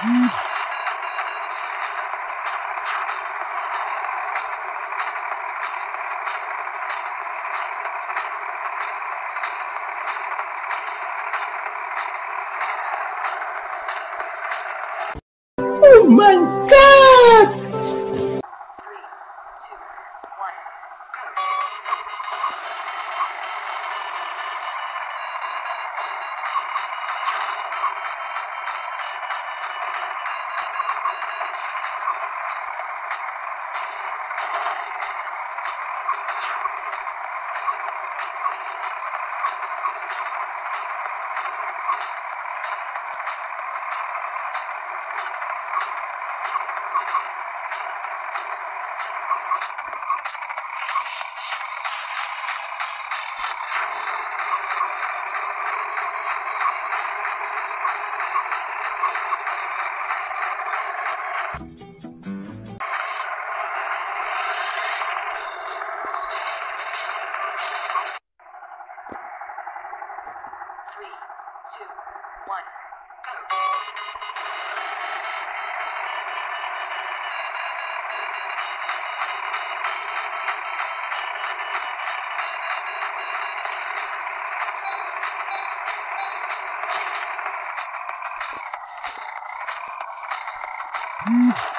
Oh my God! 3, 2, 1, go!